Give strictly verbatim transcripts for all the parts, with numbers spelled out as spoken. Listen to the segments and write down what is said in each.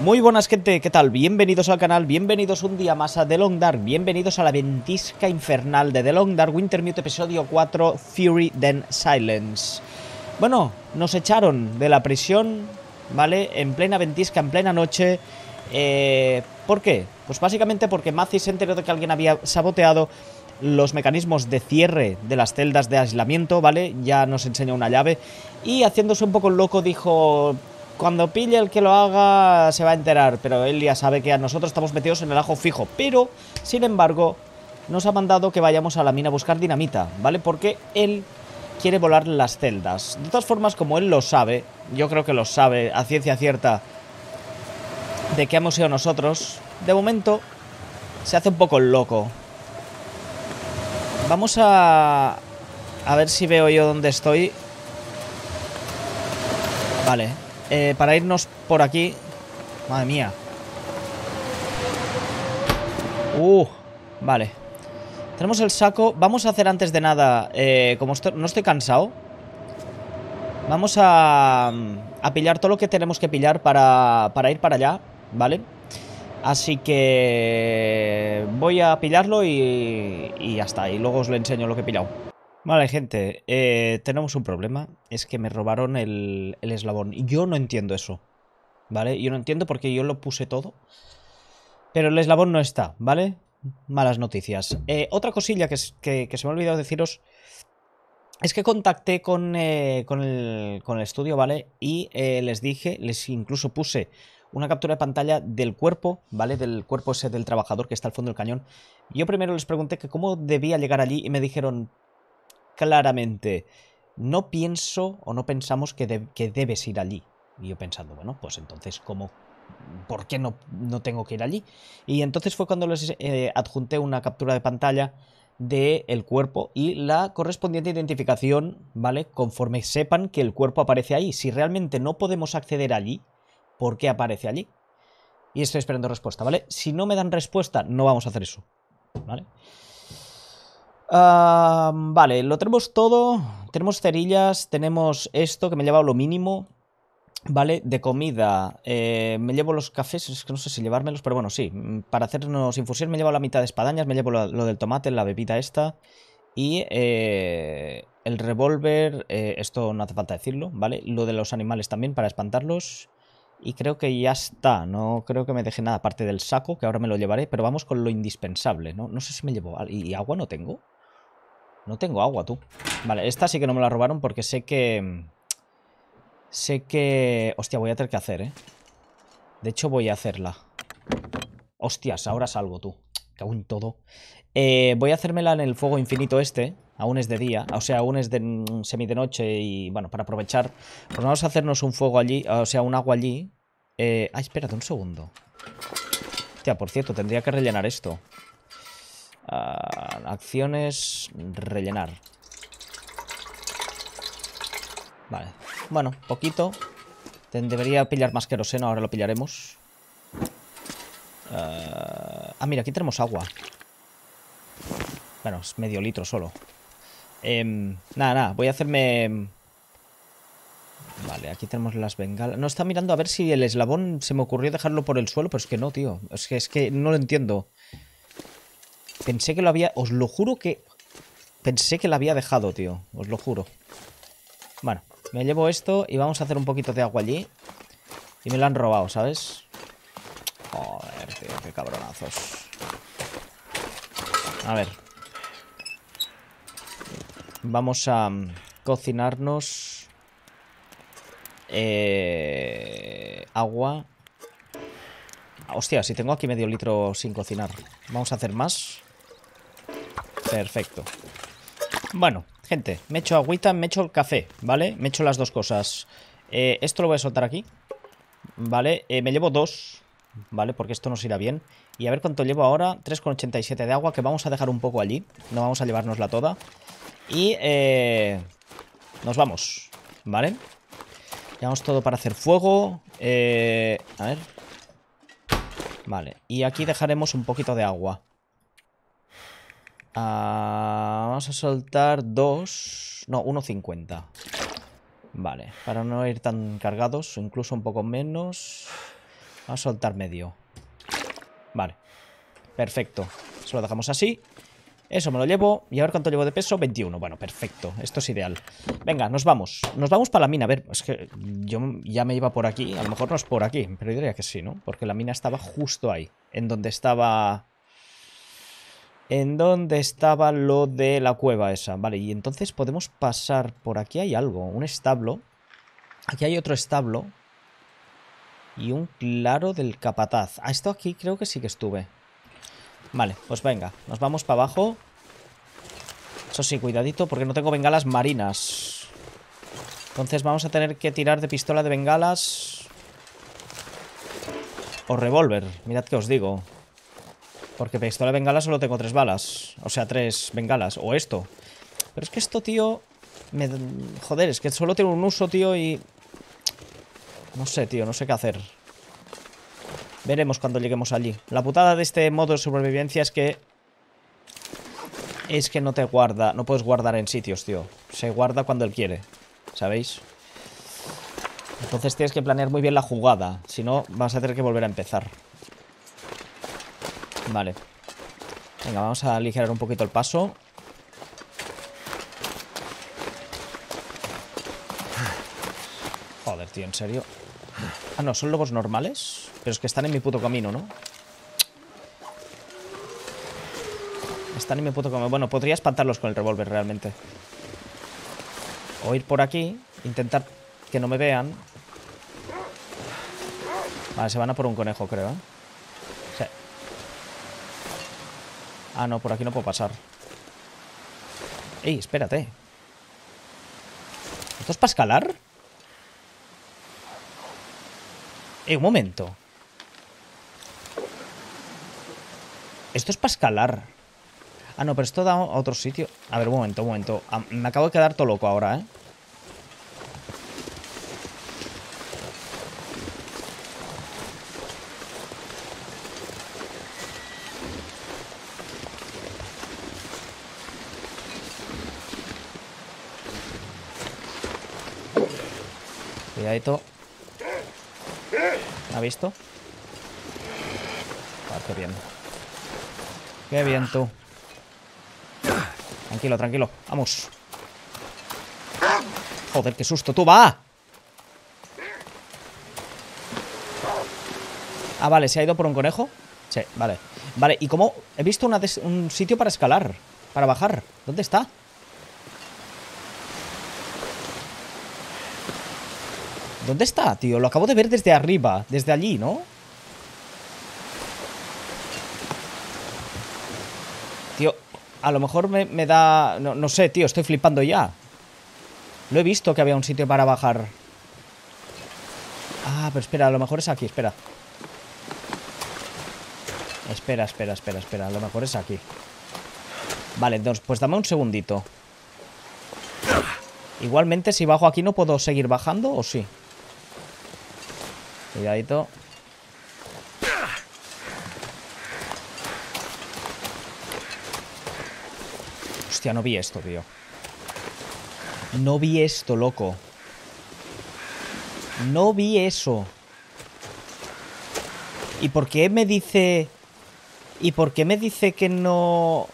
Muy buenas gente, ¿qué tal? Bienvenidos al canal, bienvenidos un día más a The Long Dark, bienvenidos a la ventisca infernal de The Long Dark, Wintermute episodio cuatro, Fury, then Silence. Bueno, nos echaron de la prisión, ¿vale? En plena ventisca, en plena noche. Eh, ¿Por qué? Pues básicamente porque Mazis se enteró de que alguien había saboteado los mecanismos de cierre de las celdas de aislamiento, ¿vale? Ya nos enseñó una llave y haciéndose un poco loco dijo: cuando pille el que lo haga se va a enterar, pero él ya sabe que a nosotros estamos metidos en el ajo fijo. Pero, sin embargo, nos ha mandado que vayamos a la mina a buscar dinamita, ¿vale? Porque él quiere volar las celdas. De todas formas, como él lo sabe, yo creo que lo sabe a ciencia cierta de que hemos sido nosotros, de momento se hace un poco loco. Vamos a... a ver si veo yo dónde estoy. Vale. Eh, para irnos por aquí. Madre mía. Uh, vale. Tenemos el saco. Vamos a hacer antes de nada, eh, como estoy, no estoy cansado, vamos a, a pillar todo lo que tenemos que pillar para, para ir para allá, ¿vale? Así que voy a pillarlo y, y ya está. Y luego os lo enseño lo que he pillado. Vale, gente, eh, tenemos un problema. Es que me robaron el, el eslabón. Y yo no entiendo eso, ¿vale? Yo no entiendo porque yo lo puse todo, pero el eslabón no está, ¿vale? Malas noticias. eh, Otra cosilla que, que, que se me ha olvidado deciros es que contacté con, eh, con, el, con el estudio, ¿vale? Y eh, les dije, les incluso puse una captura de pantalla del cuerpo, ¿vale? Del cuerpo ese del trabajador que está al fondo del cañón. Yo primero les pregunté que cómo debía llegar allí y me dijeron claramente: no pienso o no pensamos que, de, que debes ir allí. Y yo pensando, bueno, pues entonces, ¿cómo? ¿Por qué no, no tengo que ir allí? Y entonces fue cuando les eh, adjunté una captura de pantalla del cuerpo y la correspondiente identificación, ¿vale? Conforme sepan que el cuerpo aparece ahí. Si realmente no podemos acceder allí, ¿por qué aparece allí? Y estoy esperando respuesta, ¿vale? Si no me dan respuesta, no vamos a hacer eso, ¿vale? Uh, vale, lo tenemos todo. Tenemos cerillas, tenemos esto que me he llevado lo mínimo, ¿vale? De comida, eh, me llevo los cafés, es que no sé si llevármelos, pero bueno, sí. Para hacernos infusión me llevo la mitad de espadañas, me llevo lo, lo del tomate, la bebida esta y eh, el revólver, eh, esto no hace falta decirlo, ¿vale? Lo de los animales también para espantarlos y creo que ya está. No creo que me deje nada aparte del saco, que ahora me lo llevaré, pero vamos con lo indispensable, ¿no? No sé si me llevo... ¿Y agua no tengo? No tengo agua, tú. Vale, esta sí que no me la robaron porque sé que... Sé que... Hostia, voy a tener que hacer, ¿eh? De hecho, voy a hacerla. Hostias, ahora salgo, tú. Cago en todo. Eh, voy a hacérmela en el fuego infinito este. Aún es de día. O sea, aún es de semi de noche y... Bueno, para aprovechar. Pues vamos a hacernos un fuego allí. O sea, un agua allí. Eh... Ay, espérate un segundo. Hostia, por cierto, tendría que rellenar esto. Uh, acciones, rellenar. Vale, bueno, poquito. Debería pillar más queroseno, ahora lo pillaremos. uh, Ah, mira, aquí tenemos agua. Bueno, es medio litro solo. eh, Nada, nada, voy a hacerme... Vale, aquí tenemos las bengalas. No, está mirando a ver si el eslabón se me ocurrió dejarlo por el suelo, pero es que no, tío. Es que, es que no lo entiendo. Pensé que lo había... Os lo juro que... Pensé que lo había dejado, tío. Os lo juro. Bueno, me llevo esto y vamos a hacer un poquito de agua allí. Y me lo han robado, ¿sabes? Joder, tío, qué cabronazos. A ver. Vamos a cocinarnos. Eh... Agua. Hostia, si tengo aquí medio litro sin cocinar. Vamos a hacer más. Perfecto. Bueno, gente, me echo agüita, me echo el café, ¿vale? Me echo las dos cosas. eh, Esto lo voy a soltar aquí, ¿vale? Eh, me llevo dos, ¿vale? Porque esto nos irá bien. Y a ver cuánto llevo ahora. Tres coma ochenta y siete de agua, que vamos a dejar un poco allí. No vamos a llevárnosla toda. Y eh, nos vamos, ¿vale? Llevamos todo para hacer fuego. eh, A ver. Vale, y aquí dejaremos un poquito de agua. Ah, vamos a soltar dos... No, uno cincuenta. Vale, para no ir tan cargados, incluso un poco menos. Vamos a soltar medio. Vale. Perfecto. Eso lo dejamos así. Eso me lo llevo. Y a ver cuánto llevo de peso. veintiuno. Bueno, perfecto. Esto es ideal. Venga, nos vamos. Nos vamos para la mina. A ver, es que yo ya me iba por aquí. A lo mejor no es por aquí. Pero yo diría que sí, ¿no? Porque la mina estaba justo ahí. En donde estaba... En donde estaba lo de la cueva esa. Vale, y entonces podemos pasar... Por aquí hay algo. Un establo. Aquí hay otro establo. Y un claro del capataz. Ah, esto aquí creo que sí que estuve. Vale, pues venga, nos vamos para abajo. Eso sí, cuidadito, porque no tengo bengalas marinas. Entonces vamos a tener que tirar de pistola de bengalas o revólver, mirad que os digo. Porque pistola de bengalas solo tengo tres balas. O sea, tres bengalas, o esto. Pero es que esto, tío me... Joder, es que solo tiene un uso, tío, y... No sé, tío, no sé qué hacer. Veremos cuando lleguemos allí. La putada de este modo de supervivencia es que... Es que no te guarda... No puedes guardar en sitios, tío. Se guarda cuando él quiere, ¿sabéis? Entonces tienes que planear muy bien la jugada. Si no, vas a tener que volver a empezar. Vale. Venga, vamos a aligerar un poquito el paso. Joder, tío, en serio. Ah, no, son lobos normales. Pero es que están en mi puto camino, ¿no? Están en mi puto camino. Bueno, podría espantarlos con el revólver, realmente. O ir por aquí. Intentar que no me vean. Vale, se van a por un conejo, creo, ¿eh? Sí. Ah, no, por aquí no puedo pasar. Ey, espérate. ¿Esto es para escalar? Eh, un momento. Esto es para escalar. Ah, no, pero esto da a otro sitio. A ver, un momento, un momento. Ah, me acabo de quedar todo loco ahora, ¿eh? Cuidadito. ¿Ha visto? Ah, qué bien. Qué bien, tú. Tranquilo, tranquilo. Vamos. Joder, qué susto. ¡Tú, va! Ah, vale. ¿Se ha ido por un conejo? Sí, vale. Vale, ¿y cómo? He visto una des... un sitio para escalar. Para bajar. ¿Dónde está? ¿Dónde está, tío? Lo acabo de ver desde arriba. Desde allí, ¿no? Tío, a lo mejor me, me da... No, no sé, tío, estoy flipando ya. Lo he visto que había un sitio para bajar. Ah, pero espera, a lo mejor es aquí, espera. Espera, espera, espera, espera. A lo mejor es aquí. Vale, entonces, pues dame un segundito. Igualmente, si bajo aquí, ¿no puedo seguir bajando o sí? Cuidadito. Hostia, no vi esto, tío. No vi esto, loco. No vi eso. ¿Y por qué me dice... ¿Y por qué me dice que no...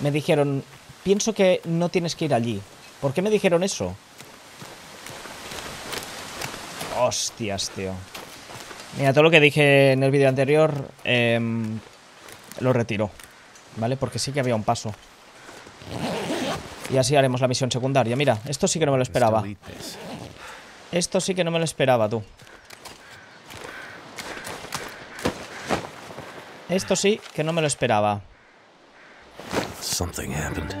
Me dijeron... Pienso que no tienes que ir allí. ¿Por qué me dijeron eso? Hostias, tío. Mira, todo lo que dije en el vídeo anterior eh, lo retiro, ¿vale? Porque sí que había un paso. Y así haremos la misión secundaria. Mira, esto sí que no me lo esperaba. Esto sí que no me lo esperaba, tú. Esto sí que no me lo esperaba. Something happened.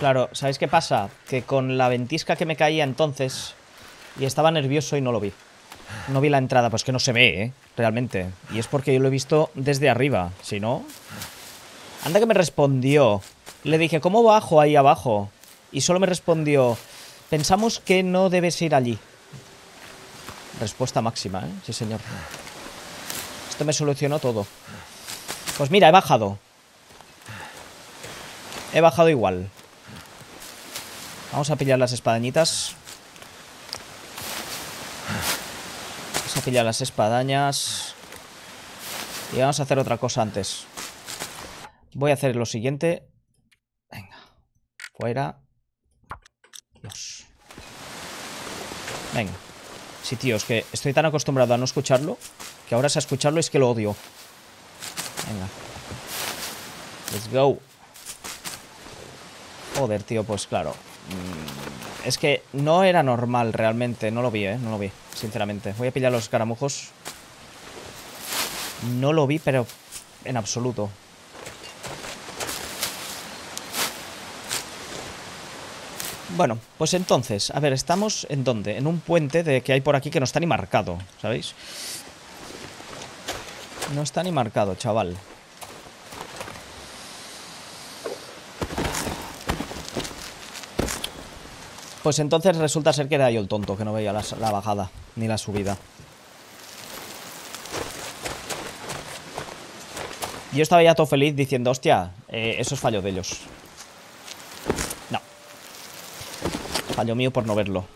Claro, ¿sabéis qué pasa? Que con la ventisca que me caía entonces y estaba nervioso y no lo vi. No vi la entrada, pues que no se ve, ¿eh? Realmente. Y es porque yo lo he visto desde arriba, si no... Anda que me respondió. Le dije, ¿cómo bajo ahí abajo? Y solo me respondió, pensamos que no debes ir allí. Respuesta máxima, ¿eh? Sí, señor. Esto me solucionó todo. Pues mira, he bajado. He bajado igual. Vamos a pillar las espadañitas. Vamos a pillar las espadañas. Y vamos a hacer otra cosa antes. Voy a hacer lo siguiente. Venga. Fuera. Dios. Venga. Sí, tío, es que estoy tan acostumbrado a no escucharlo, que ahora es a escucharlo es que lo odio. Venga. Let's go. Joder, tío, pues claro. Es que no era normal realmente. No lo vi, eh, no lo vi, sinceramente. Voy a pillar los escaramujos. No lo vi, pero en absoluto. Bueno, pues entonces, a ver, ¿estamos en dónde? En un puente de que hay por aquí que no está ni marcado, ¿sabéis? No está ni marcado, chaval. Pues entonces resulta ser que era yo el tonto, que no veía la, la bajada, ni la subida. Yo estaba ya todo feliz diciendo, hostia, eh, eso es fallo de ellos. No. Fallo mío por no verlo.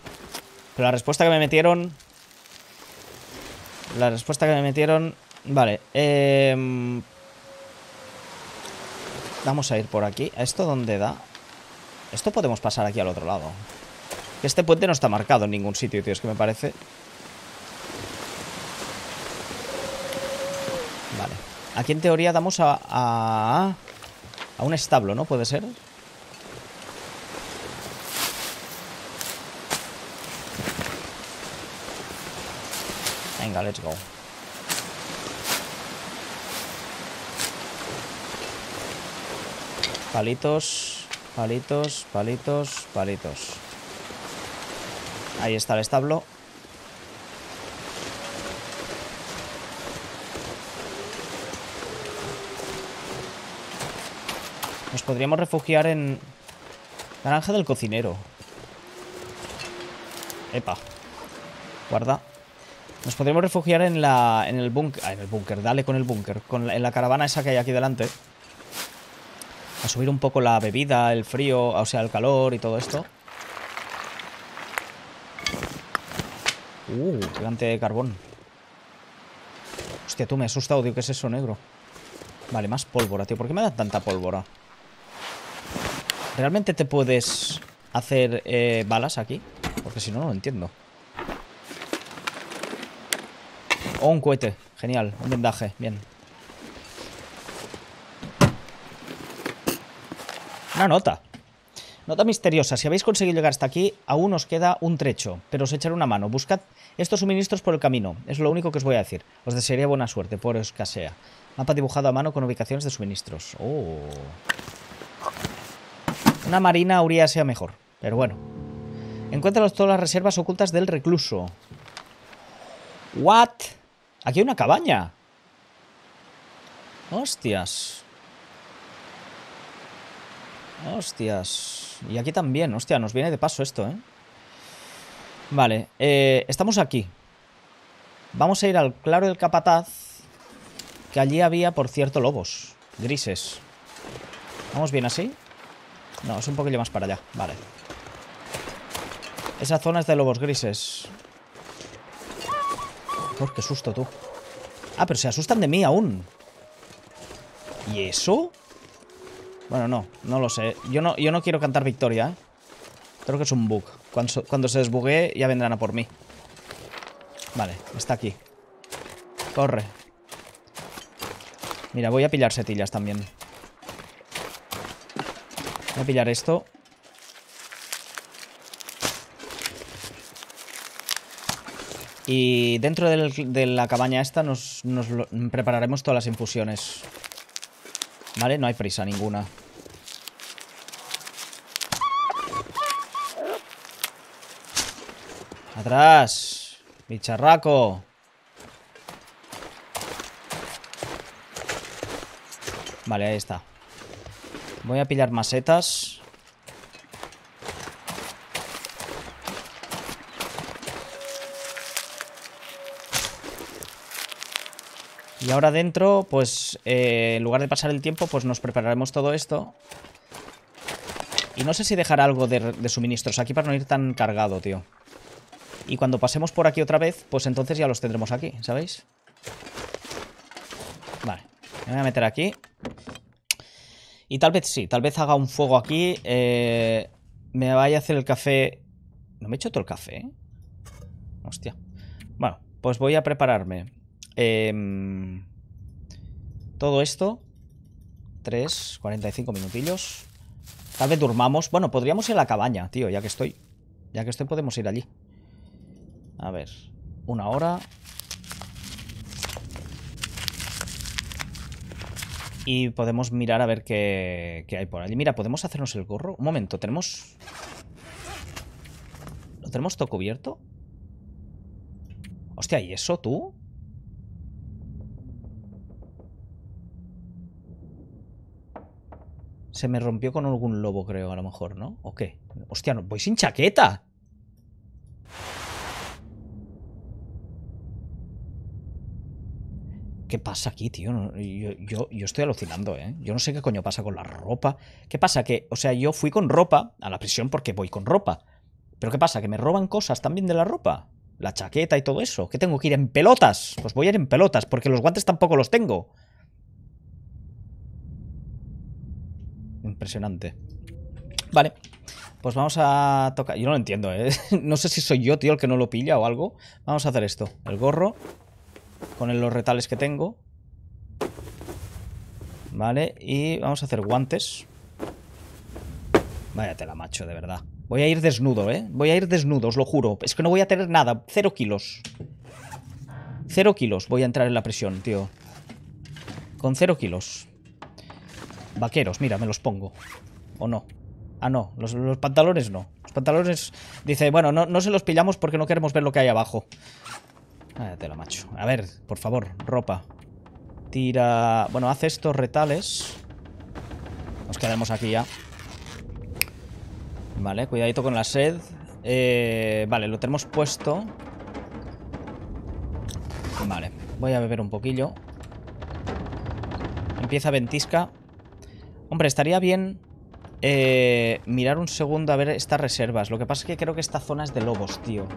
Pero la respuesta que me metieron... La respuesta que me metieron... Vale, eh... vamos a ir por aquí. ¿Esto dónde da? Esto podemos pasar aquí al otro lado. Este puente no está marcado en ningún sitio, tío. Es que me parece... Vale. Aquí en teoría damos a... A, a un establo, ¿no? ¿Puede ser? Venga, let's go. Palitos, palitos, palitos, palitos. Ahí está el establo. Nos podríamos refugiar en... La granja del cocinero. Epa. Guarda. Nos podríamos refugiar en la... En el búnker... Ah, en el búnker. Dale con el búnker. En la caravana esa que hay aquí delante. A subir un poco la bebida, el frío, o sea, el calor y todo esto. Uh, gigante de carbón. Hostia, tú me has asustado, tío, ¿qué es eso, negro? Vale, más pólvora, tío. ¿Por qué me dan tanta pólvora? ¿Realmente te puedes hacer eh, balas aquí? Porque si no, no lo entiendo. Oh, un cohete. Genial, un vendaje, bien. Una nota. Nota misteriosa. Si habéis conseguido llegar hasta aquí, aún os queda un trecho, pero os echaré una mano. Buscad estos suministros por el camino. Es lo único que os voy a decir. Os desearía buena suerte, por escasea. Mapa dibujado a mano con ubicaciones de suministros. Oh. Una marina habría sido mejor, pero bueno. Encuéntralos todas las reservas ocultas del recluso. ¿What? Aquí hay una cabaña. Hostias. Hostias. Y aquí también, hostia, nos viene de paso esto, ¿eh? Vale, eh, estamos aquí. Vamos a ir al claro del capataz, que allí había, por cierto, lobos grises. ¿Vamos bien así? No, es un poquillo más para allá, vale. Esa zona es de lobos grises. Por qué susto, tú. Ah, pero se asustan de mí aún. ¿Y eso? Bueno, no, no lo sé. Yo no, yo no quiero cantar victoria, ¿eh? Creo que es un bug. Cuando, cuando se desbuguee ya vendrán a por mí. Vale, está aquí. Corre. Mira, voy a pillar setillas también. Voy a pillar esto. Y dentro del, de la cabaña esta nos, nos lo, prepararemos todas las infusiones. Vale, no hay prisa ninguna. Atrás, bicharraco. Vale, ahí está. Voy a pillar macetas. Y ahora dentro, pues, eh, en lugar de pasar el tiempo, pues nos prepararemos todo esto. Y no sé si dejar algo de, de suministros aquí para no ir tan cargado, tío. Y cuando pasemos por aquí otra vez, pues entonces ya los tendremos aquí, ¿sabéis? Vale, me voy a meter aquí. Y tal vez sí, tal vez haga un fuego aquí. Eh, me vaya a hacer el café. No me he hecho todo el café, ¿eh? Hostia. Bueno, pues voy a prepararme. Eh, todo esto. tres, cuarenta y cinco minutillos. Tal vez durmamos. Bueno, podríamos ir a la cabaña, tío, ya que estoy. Ya que estoy podemos ir allí. A ver, una hora. Y podemos mirar a ver qué, qué hay por allí. Mira, ¿podemos hacernos el gorro? Un momento, ¿tenemos... ¿Lo tenemos todo cubierto? Hostia, ¿y eso tú? Se me rompió con algún lobo, creo, a lo mejor, ¿no? ¿O qué? Hostia, no, voy sin chaqueta. ¿Qué pasa aquí, tío? No, yo, yo, yo estoy alucinando, ¿eh? Yo no sé qué coño pasa con la ropa. ¿Qué pasa? Que, o sea, yo fui con ropa a la prisión porque voy con ropa. ¿Pero qué pasa? ¿Que me roban cosas también de la ropa? La chaqueta y todo eso. ¿Qué tengo que ir en pelotas? Pues voy a ir en pelotas porque los guantes tampoco los tengo. Impresionante. Vale. Pues vamos a tocar... Yo no lo entiendo, ¿eh? No sé si soy yo, tío, el que no lo pilla o algo. Vamos a hacer esto. El gorro... Con los retales que tengo. Vale, y vamos a hacer guantes. Vaya tela, macho, de verdad. Voy a ir desnudo, ¿eh? Voy a ir desnudo, os lo juro. Es que no voy a tener nada, cero kilos. Cero kilos voy a entrar en la prisión, tío. Con cero kilos. Vaqueros, mira, me los pongo. ¿O no? Ah, no, los, los pantalones no. Los pantalones, dice, bueno, no, no se los pillamos porque no queremos ver lo que hay abajo. Ah, te lo macho. A ver, por favor, ropa. Tira... Bueno, haz estos retales. Nos quedamos aquí ya. Vale, cuidadito con la sed. Eh, vale, lo tenemos puesto. Vale, voy a beber un poquillo. Empieza ventisca. Hombre, estaría bien... Eh, mirar un segundo a ver estas reservas. Lo que pasa es que creo que esta zona es de lobos, tío.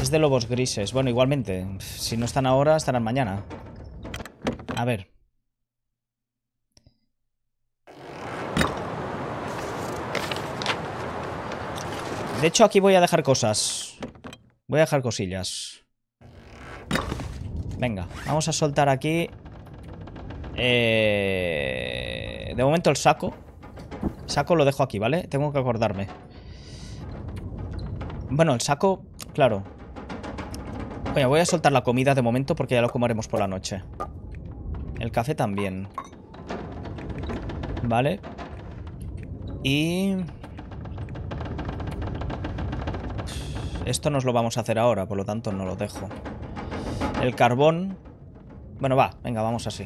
Es de lobos grises. Bueno, igualmente. Si no están ahora, estarán mañana. A ver. De hecho, aquí voy a dejar cosas. Voy a dejar cosillas. Venga, vamos a soltar aquí. Eh... De momento el saco. El saco lo dejo aquí, ¿vale? Tengo que acordarme. Bueno, el saco, claro. Oye, voy a soltar la comida de momento porque ya lo comeremos por la noche. El café también. Vale. Y... Esto nos lo vamos a hacer ahora, por lo tanto no lo dejo. El carbón... Bueno, va, venga, vamos así.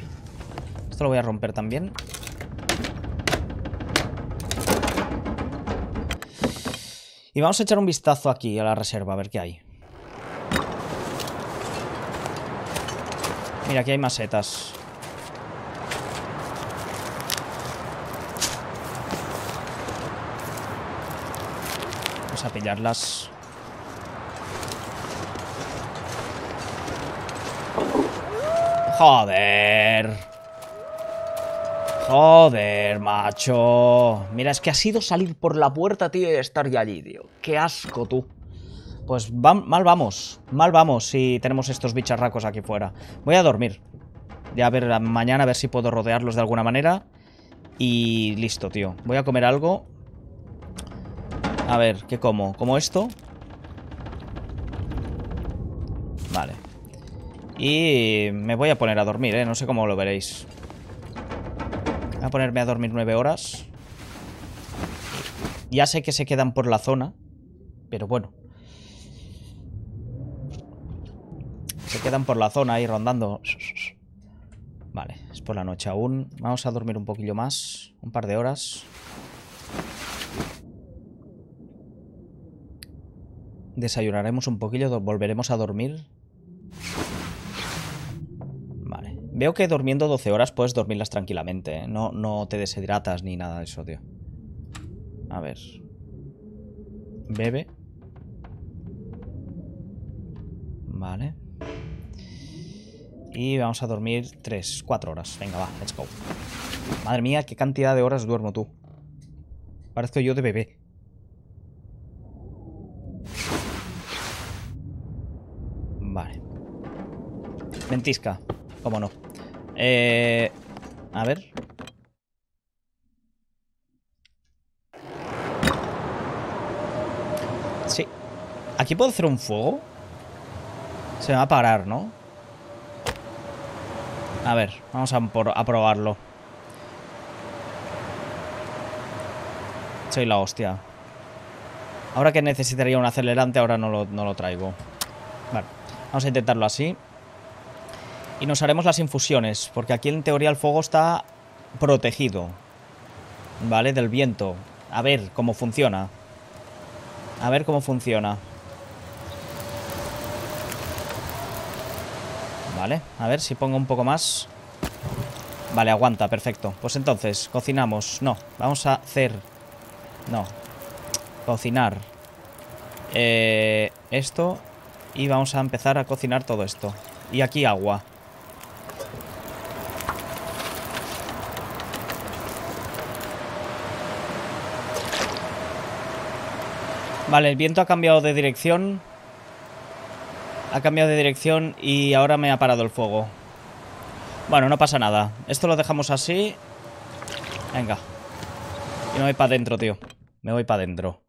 Esto lo voy a romper también. Y vamos a echar un vistazo aquí a la reserva, a ver qué hay. Mira, aquí hay macetas. Vamos a pillarlas. Joder. Joder, macho. Mira, es que ha sido salir por la puerta, tío, y estar ya allí, tío. Qué asco, tú. Pues va, mal vamos, mal vamos si tenemos estos bicharracos aquí fuera. Voy a dormir. Ya a ver, mañana a ver si puedo rodearlos de alguna manera. Y listo, tío. Voy a comer algo. A ver, ¿qué como? ¿Como esto? Vale. Y me voy a poner a dormir, ¿eh? No sé cómo lo veréis. Voy a ponerme a dormir nueve horas. Ya sé que se quedan por la zona. Pero bueno. Se quedan por la zona ahí rondando. Vale, es por la noche aún. Vamos a dormir un poquillo más. Un par de horas. Desayunaremos un poquillo. Volveremos a dormir. Vale. Veo que durmiendo doce horas puedes dormirlas tranquilamente, ¿eh? No, no te deshidratas ni nada de eso, tío. A ver. Bebe. Vale. Y vamos a dormir tres, cuatro horas. Venga, va, let's go. Madre mía, qué cantidad de horas duermo tú. Parezco yo de bebé. Vale. Ventisca. Cómo no. Eh... A ver. Sí. ¿Aquí puedo hacer un fuego? Se me va a parar, ¿no? A ver, vamos a, por, a probarlo. Soy la hostia. Ahora que necesitaría un acelerante, ahora no lo, no lo traigo. Vale, vamos a intentarlo así. Y nos haremos las infusiones, porque aquí en teoría el fuego está protegido, ¿vale? Del viento. A ver cómo funciona. A ver cómo funciona. Vale, a ver si pongo un poco más. Vale, aguanta, perfecto. Pues entonces, cocinamos. No, vamos a hacer... No. Cocinar. Eh, esto. Y vamos a empezar a cocinar todo esto. Y aquí agua. Vale, el viento ha cambiado de dirección. Ha cambiado de dirección y ahora me ha parado el fuego. Bueno, no pasa nada. Esto lo dejamos así. Venga. Y me voy para adentro, tío. Me voy para adentro.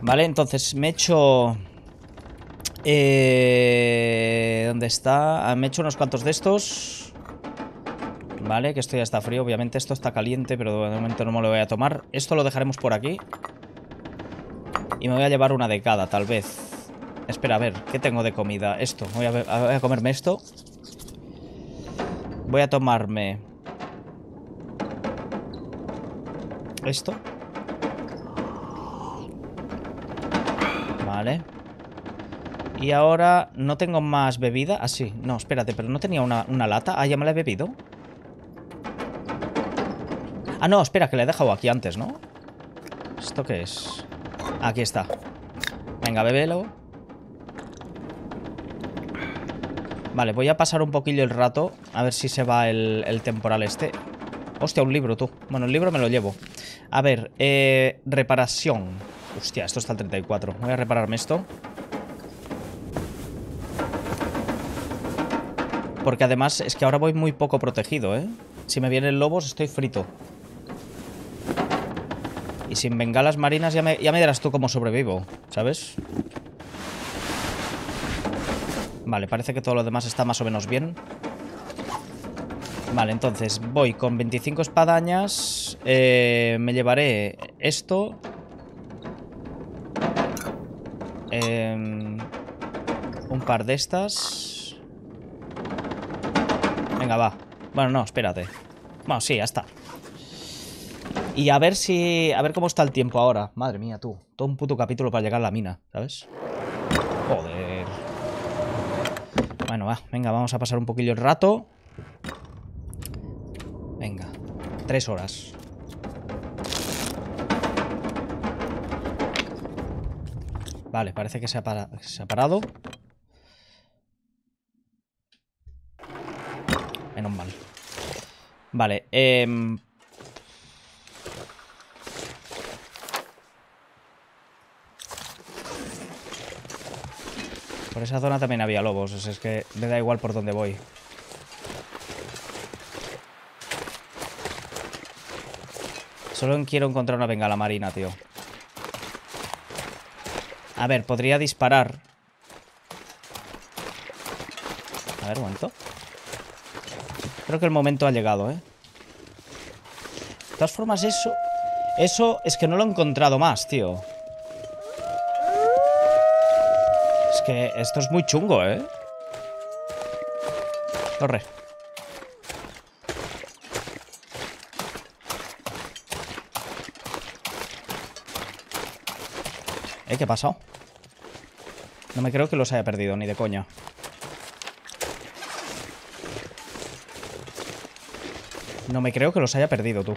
Vale, entonces me he hecho... Eh... ¿Dónde está? Me he hecho unos cuantos de estos. Vale, que esto ya está frío. Obviamente esto está caliente, pero de momento no me lo voy a tomar. Esto lo dejaremos por aquí. Y me voy a llevar una de cada, tal vez. Espera, a ver, ¿qué tengo de comida? Esto, voy a, ver, voy a comerme esto. Voy a tomarme esto. Vale. Y ahora no tengo más bebida. Ah, sí, no, espérate, pero no tenía una, una lata. Ah, ya me la he bebido. Ah, no, espera, que la he dejado aquí antes, ¿no? ¿Esto qué es? Aquí está. Venga, bébelo. Vale, voy a pasar un poquillo el rato. A ver si se va el, el temporal este. Hostia, un libro, tú. Bueno, el libro me lo llevo. A ver, eh, reparación. Hostia, esto está al treinta y cuatro. Voy a repararme esto. Porque además es que ahora voy muy poco protegido, ¿eh? Si me vienen lobos estoy frito. Y sin bengalas marinas ya me, ya me dirás tú cómo sobrevivo, ¿sabes? Vale, parece que todo lo demás está más o menos bien. Vale, entonces voy con veinticinco espadañas. Eh, me llevaré esto. Eh, un par de estas. Venga, va. Bueno, no, espérate. Bueno, sí, ya está. Y a ver si... A ver cómo está el tiempo ahora. Madre mía, tú. Todo un puto capítulo para llegar a la mina, ¿sabes? Joder. Bueno, va. Venga, vamos a pasar un poquillo el rato. Venga. Tres horas. Vale, parece que se ha, para... se ha parado. Menos mal. Vale, eh... por esa zona también había lobos, o sea, es que me da igual por dónde voy. Solo quiero encontrar una bengala marina, tío. A ver, podría disparar. A ver, un momento. Creo que el momento ha llegado, ¿eh? De todas formas, eso... Eso es que no lo he encontrado más, tío. Que esto es muy chungo, ¿eh? Corre. ¿Eh? ¿Qué ha pasado? No me creo que los haya perdido, ni de coña. No me creo que los haya perdido, tú.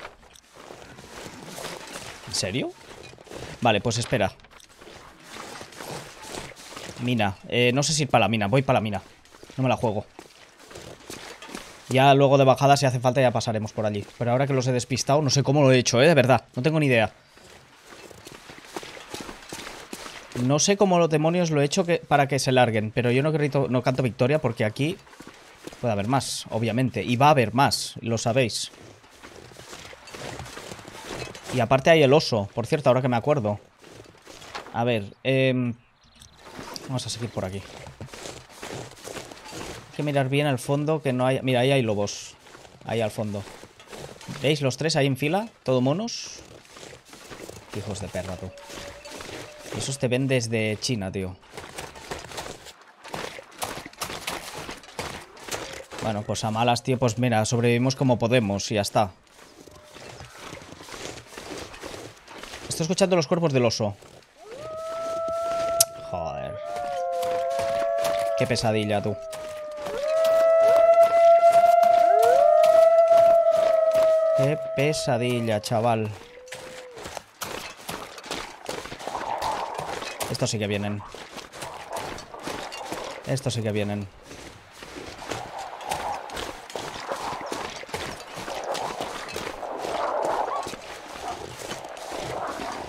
¿En serio? Vale, pues espera. Mina. Eh, no sé si ir para la mina. Voy para la mina. No me la juego. Ya luego de bajada, si hace falta, ya pasaremos por allí. Pero ahora que los he despistado, no sé cómo lo he hecho, ¿eh? De verdad, no tengo ni idea. No sé cómo los demonios lo he hecho que, para que se larguen. Pero yo no, grito, no canto victoria porque aquí puede haber más, obviamente. Y va a haber más, lo sabéis. Y aparte hay el oso, por cierto, ahora que me acuerdo. A ver, eh, vamos a seguir por aquí. Hay que mirar bien al fondo, que no hay... Mira, ahí hay lobos. Ahí al fondo. ¿Veis los tres ahí en fila? Todo monos. Hijos de perra, tú. Esos te ven desde China, tío. Bueno, pues a malas, tío. Pues mira, sobrevivimos como podemos y ya está. Estoy escuchando los cuerpos del oso. Joder. Qué pesadilla, tú. Qué pesadilla, chaval. Estos sí que vienen. Estos sí que vienen.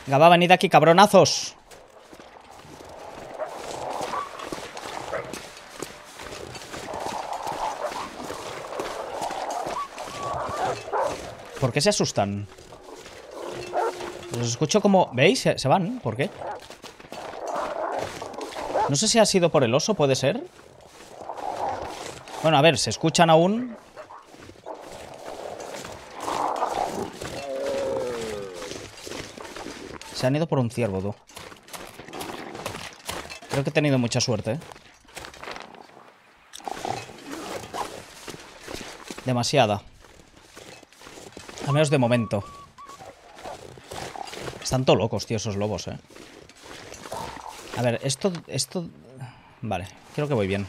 Venga, va, venid aquí, cabronazos. ¿Por qué se asustan? Los escucho como... ¿Veis? Se van. ¿Por qué? No sé si ha sido por el oso, puede ser. Bueno, a ver, se escuchan aún. Se han ido por un ciervo, tú. Creo que he tenido mucha suerte, ¿eh? Demasiada. Al menos de momento. Están todo locos, tío, esos lobos, eh. A ver, esto... esto... Vale, creo que voy bien.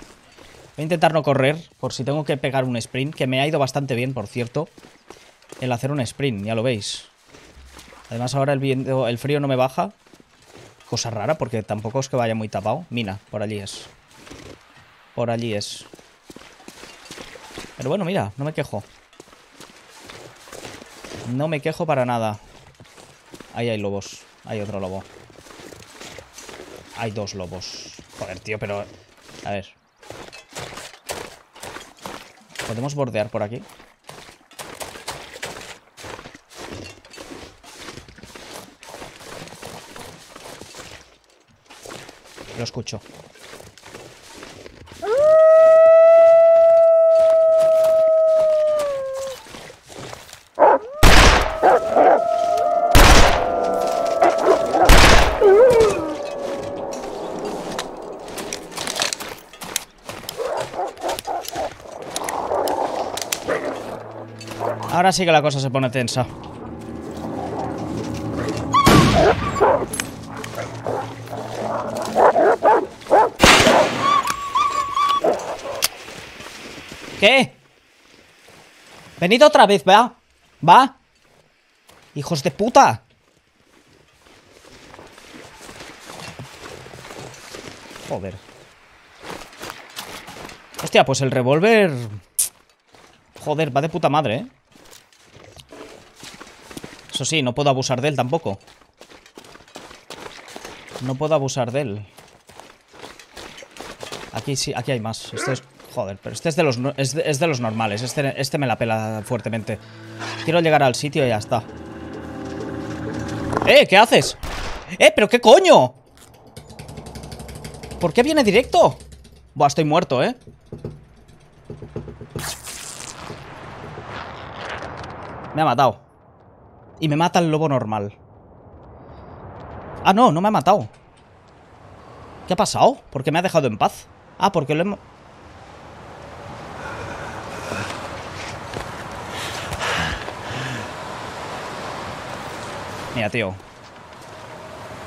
Voy a intentar no correr, por si tengo que pegar un sprint, que me ha ido bastante bien, por cierto, el hacer un sprint, ya lo veis. Además ahora el viento, el frío no me baja. Cosa rara, porque tampoco es que vaya muy tapado. Mina, por allí es. Por allí es. Pero bueno, mira, no me quejo. No me quejo para nada. Ahí hay lobos. Hay otro lobo. Hay dos lobos. Joder, tío, pero... A ver. ¿Podemos bordear por aquí? Lo escucho. Ahora sí que la cosa se pone tensa. ¿Qué? Venid otra vez, ¿va? ¿Va? ¡Hijos de puta! Joder. Hostia, pues el revólver... Joder, va de puta madre, ¿eh? Eso sí, no puedo abusar de él tampoco. No puedo abusar de él. Aquí sí, aquí hay más. Este es... Joder, pero este es de los, es de, es de los normales. Este, este me la pela fuertemente. Quiero llegar al sitio y ya está. ¡Eh! ¿Qué haces? ¡Eh! ¿Pero qué coño? ¿Por qué viene directo? Buah, estoy muerto, ¿eh? Me ha matado. Y me mata el lobo normal. Ah, no, no me ha matado. ¿Qué ha pasado? ¿Por qué me ha dejado en paz? Ah, porque lo he... Mira, tío.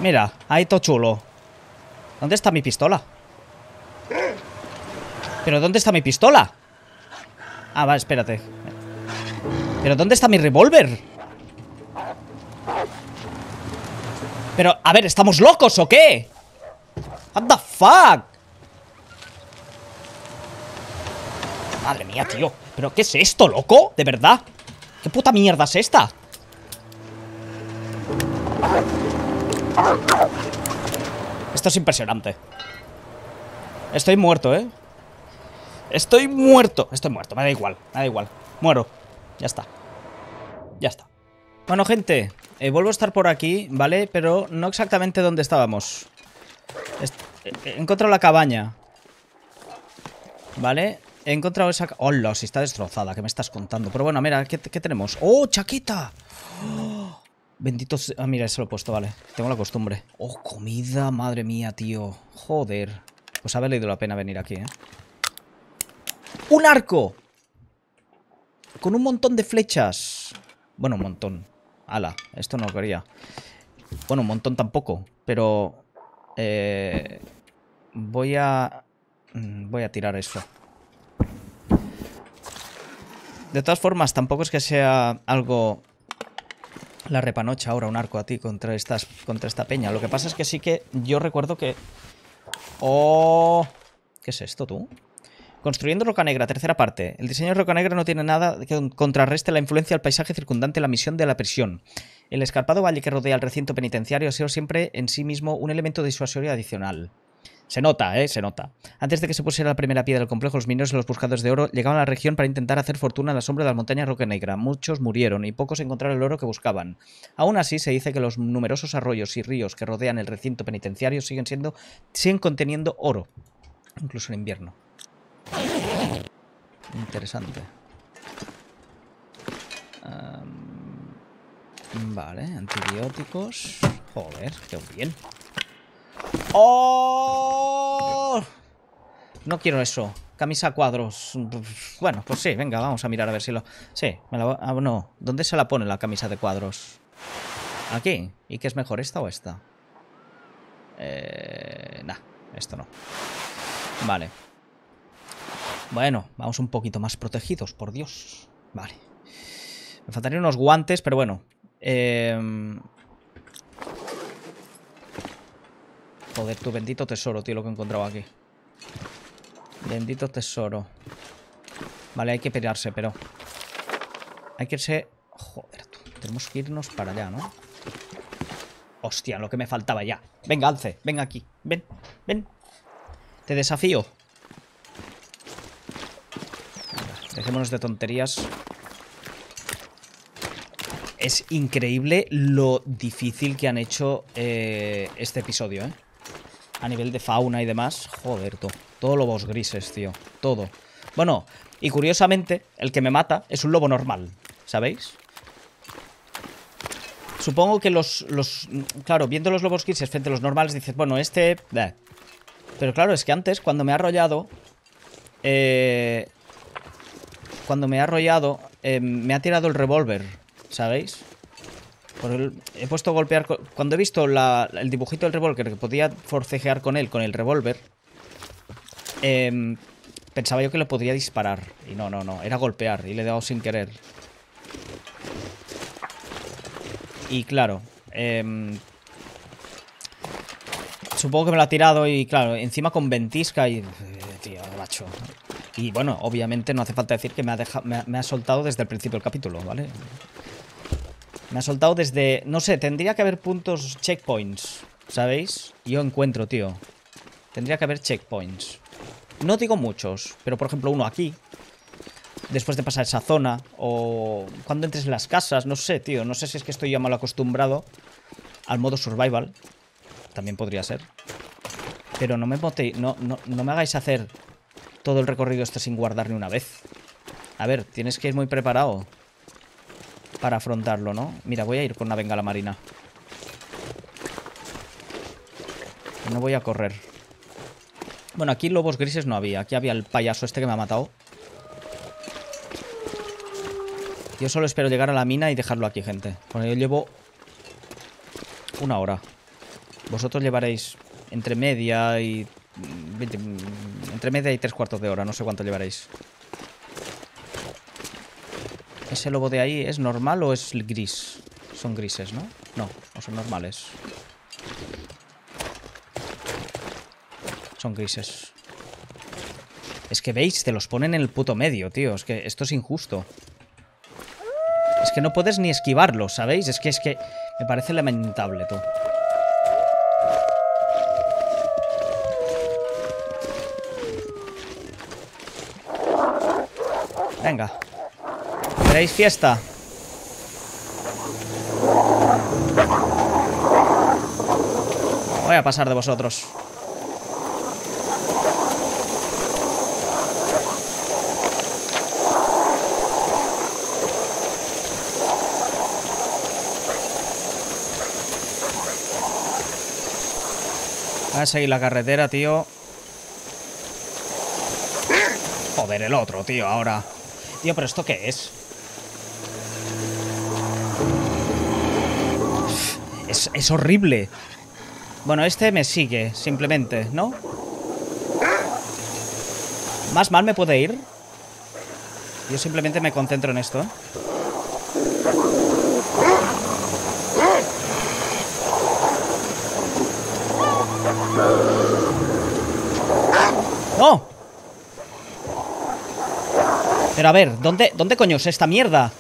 Mira, ahí todo chulo. ¿Dónde está mi pistola? ¿Pero dónde está mi pistola? Ah, va, espérate. ¿Pero dónde está mi revólver? Pero, a ver, ¿estamos locos o qué? What the fuck? Madre mía, tío. ¿Pero qué es esto, loco? ¿De verdad? ¿Qué puta mierda es esta? Esto es impresionante. Estoy muerto, ¿eh? Estoy muerto. Estoy muerto, me da igual, me da igual. Muero. Ya está. Ya está. Bueno, gente, eh, vuelvo a estar por aquí, ¿vale? Pero no exactamente donde estábamos. Est He encontrado la cabaña, ¿vale? He encontrado esa... ¡Hola! Si está destrozada, ¿qué me estás contando? Pero bueno, mira, ¿qué, qué tenemos? ¡Oh, chaqueta! ¡Oh! Bendito... Ah, mira, eso lo he puesto, vale. Tengo la costumbre. ¡Oh, comida! Madre mía, tío. Joder. Pues ha valido la pena venir aquí, ¿eh? ¡Un arco! Con un montón de flechas. Bueno, un montón. Ala, esto no lo quería. Bueno, un montón tampoco. Pero... Eh... Voy a... Voy a tirar eso. De todas formas, tampoco es que sea algo... La repanocha ahora, un arco a ti contra, estas, contra esta peña. Lo que pasa es que sí que yo recuerdo que... ¡Oh! ¿Qué es esto, tú? Construyendo Roca Negra, tercera parte. El diseño de Roca Negra no tiene nada que contrarreste la influencia del paisaje circundante y la misión de la prisión. El escarpado valle que rodea el recinto penitenciario ha sido siempre en sí mismo un elemento disuasorio adicional. Se nota, eh, se nota. Antes de que se pusiera la primera piedra del complejo, los mineros y los buscadores de oro llegaban a la región para intentar hacer fortuna en la sombra de las montañas Roca Negra. Muchos murieron y pocos encontraron el oro que buscaban. Aún así, se dice que los numerosos arroyos y ríos que rodean el recinto penitenciario siguen siendo, siguen conteniendo oro, incluso en invierno. Interesante. Um, vale, antibióticos. Joder, qué bien. ¡Oh! No quiero eso. Camisa a cuadros. Bueno, pues sí, venga, vamos a mirar a ver si lo... Sí, me la... Ah, no. ¿Dónde se la pone la camisa de cuadros? Aquí. ¿Y qué es mejor, esta o esta? Eh... Nah, esto no. Vale. Bueno, vamos un poquito más protegidos, por Dios. Vale. Me faltarían unos guantes, pero bueno. Eh... Joder, tu bendito tesoro, tío, lo que he encontrado aquí. Bendito tesoro. Vale, hay que pelearse, pero... Hay que irse... Joder, tú. Tenemos que irnos para allá, ¿no? Hostia, lo que me faltaba ya. Venga, Alce, venga aquí. Ven, ven. Te desafío. Dejémonos de tonterías. Es increíble lo difícil que han hecho eh, este episodio, ¿eh? A nivel de fauna y demás. Joder, tú. Todo lobos grises, tío. Todo. Bueno, y curiosamente, el que me mata es un lobo normal, ¿sabéis? Supongo que los... los claro, viendo los lobos grises frente a los normales, dices, bueno, este... Bleh. Pero claro, es que antes, cuando me ha arrollado... Eh, cuando me ha arrollado, eh, me ha tirado el revólver, ¿sabéis? Por el, he puesto a golpear... Cuando he visto la, el dibujito del revólver, que podía forcejear con él, con el revólver, eh, pensaba yo que lo podría disparar. Y no, no, no. Era golpear. Y le he dado sin querer. Y claro... Eh, supongo que me lo ha tirado y claro, encima con ventisca y... Tío, macho. Y bueno, obviamente no hace falta decir que me ha, dejado, me, ha, me ha soltado desde el principio del capítulo, ¿vale? Me ha soltado desde... No sé, tendría que haber puntos checkpoints, ¿sabéis? Yo encuentro, tío. Tendría que haber checkpoints. No digo muchos, pero por ejemplo uno aquí. Después de pasar esa zona. O cuando entres en las casas, no sé, tío. No sé si es que estoy ya mal acostumbrado al modo survival. También podría ser. Pero no me bote, no, no, no me hagáis hacer todo el recorrido este sin guardar ni una vez. A ver, tienes que ir muy preparado para afrontarlo, ¿no? Mira, voy a ir con una bengala marina. No voy a correr. Bueno, aquí lobos grises no había. Aquí había el payaso este que me ha matado. Yo solo espero llegar a la mina y dejarlo aquí, gente. Bueno, yo llevo una hora. Vosotros llevaréis entre media y... Entre media y tres cuartos de hora. No sé cuánto llevaréis. ¿Ese lobo de ahí es normal o es gris? Son grises, ¿no? No, no son normales. son grises. Es que veis, te los ponen en el puto medio, tío. Es que esto es injusto. Es que no puedes ni esquivarlos, ¿sabéis? Es que es que me parece lamentable, tú. Venga. ¿Queréis fiesta? Voy a pasar de vosotros. Voy a seguir la carretera, tío. Joder, el otro, tío, ahora. Tío, ¿pero esto qué es? Es, es horrible. Bueno, este me sigue, simplemente, ¿no? Más mal me puede ir. Yo simplemente me concentro en esto, ¿eh? ¡No! Pero a ver, ¿dónde, dónde coño es esta mierda?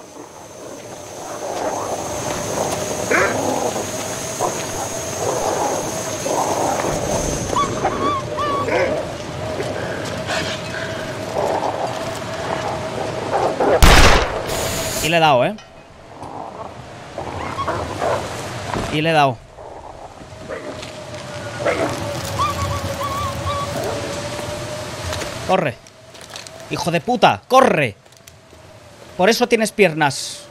Y le he dado, ¿eh? Y le he dado. Corre. Hijo de puta, corre. Por eso tienes piernas.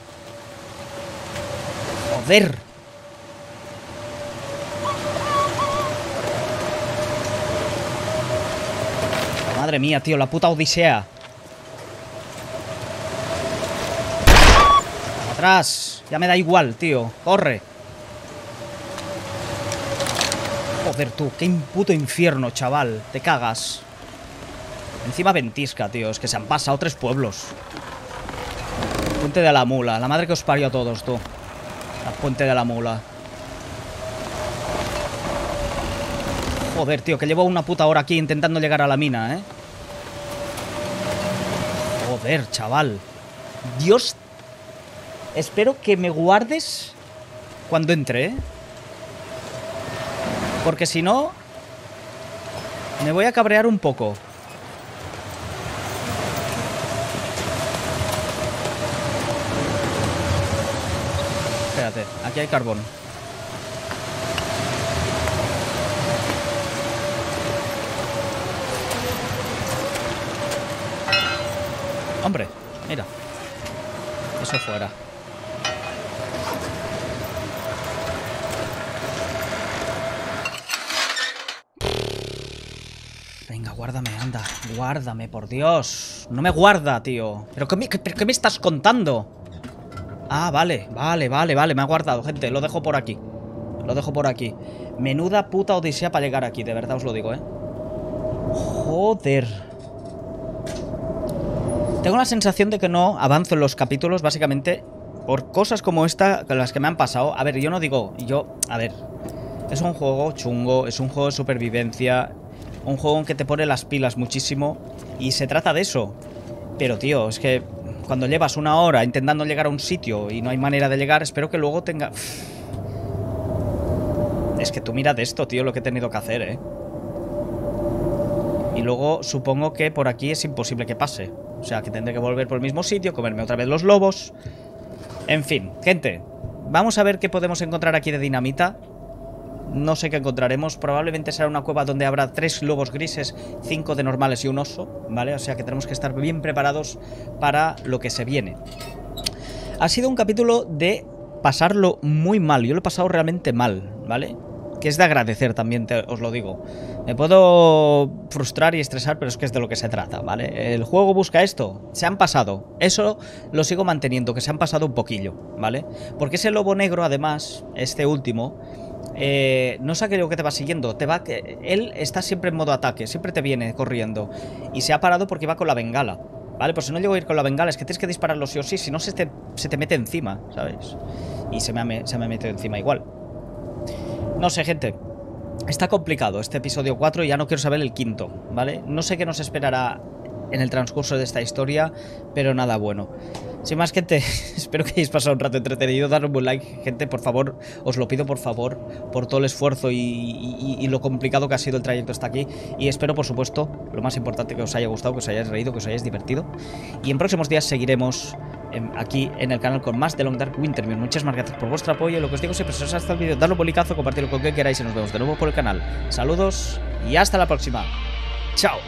Joder. Madre mía, tío, la puta odisea. Atrás. Ya me da igual, tío. Corre. Joder, tú, qué puto infierno, chaval. Te cagas. Encima ventisca, tío. Es que se han pasado tres pueblos. Puente de la Mula. La madre que os parió a todos, tú. La Puente de la Mula. Joder, tío. Que llevo una puta hora aquí intentando llegar a la mina, ¿eh? Joder, chaval. Dios. Espero que me guardes cuando entre, ¿eh? Porque si no, me voy a cabrear un poco. Espérate, aquí hay carbón. Hombre, mira. Eso fuera. Venga, guárdame, anda. Guárdame, por Dios. No me guarda, tío. ¿Pero qué me, qué, qué me estás contando? Ah, vale, vale, vale, vale, me ha guardado, gente. Lo dejo por aquí. Lo dejo por aquí. Menuda puta odisea para llegar aquí, de verdad os lo digo, ¿eh? Joder. Tengo la sensación de que no avanzo en los capítulos, básicamente, por cosas como esta, con las que me han pasado. A ver, yo no digo, yo, a ver, es un juego chungo, es un juego de supervivencia, un juego en que te pone las pilas muchísimo, y se trata de eso. Pero, tío, es que cuando llevas una hora intentando llegar a un sitio y no hay manera de llegar, espero que luego tenga... Es que tú mirad esto, tío, lo que he tenido que hacer, ¿eh? Y luego supongo que por aquí es imposible que pase. O sea, que tendré que volver por el mismo sitio, comerme otra vez los lobos. En fin, gente, vamos a ver qué podemos encontrar aquí de dinamita. No sé qué encontraremos. Probablemente será una cueva donde habrá tres lobos grises, cinco de normales y un oso, ¿vale? O sea que tenemos que estar bien preparados para lo que se viene. Ha sido un capítulo de pasarlo muy mal. Yo lo he pasado realmente mal, ¿vale? Que es de agradecer también, te, os lo digo. Me puedo frustrar y estresar, pero es que es de lo que se trata, ¿vale? El juego busca esto. Se han pasado. Eso lo sigo manteniendo, que se han pasado un poquillo, ¿vale? Porque ese lobo negro, además, este último... Eh, no es aquello que te va siguiendo, te va, él está siempre en modo ataque, siempre te viene corriendo. Y se ha parado porque va con la bengala, ¿vale? Pues si no llego a ir con la bengala es que tienes que dispararlo sí o sí, si no se te, se te mete encima, ¿sabes? Y se me, ha, se me ha metido encima igual. No sé, gente. Está complicado este episodio cuatro y ya no quiero saber el quinto, ¿vale? No sé qué nos esperará en el transcurso de esta historia, pero nada bueno. Sin más, gente, espero que hayáis pasado un rato entretenido. Dadle un buen like, gente, por favor, os lo pido por favor, por todo el esfuerzo y, y, y lo complicado que ha sido el trayecto hasta aquí. Y espero, por supuesto, lo más importante, que os haya gustado, que os hayáis reído, que os hayáis divertido. Y en próximos días seguiremos en, aquí en el canal con más de Long Dark Wintermute. Muchas más gracias por vuestro apoyo. Lo que os digo siempre, si os ha gustado el vídeo, dadle un buen likeazo, compartidlo con quien queráis y nos vemos de nuevo por el canal. Saludos y hasta la próxima. Chao.